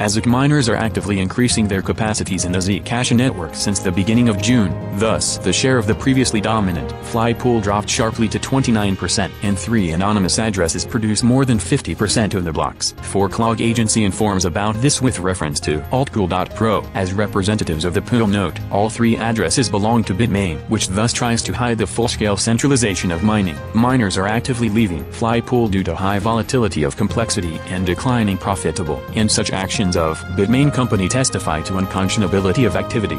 as miners are actively increasing their capacities in the Zcash network since the beginning of June. Thus, the share of the previously dominant Flypool dropped sharply to 29%, and 3 anonymous addresses produce more than 50% of the blocks. ForkLog Agency informs about this with reference to Altpool.pro. As representatives of the pool node, all 3 addresses belong to Bitmain, which thus tries to hide the full-scale centralization of mining. Miners are actively leaving Flypool due to high volatility of complexity and declining profitability, and such actions of Bitmain company testify to unconscionability of activity.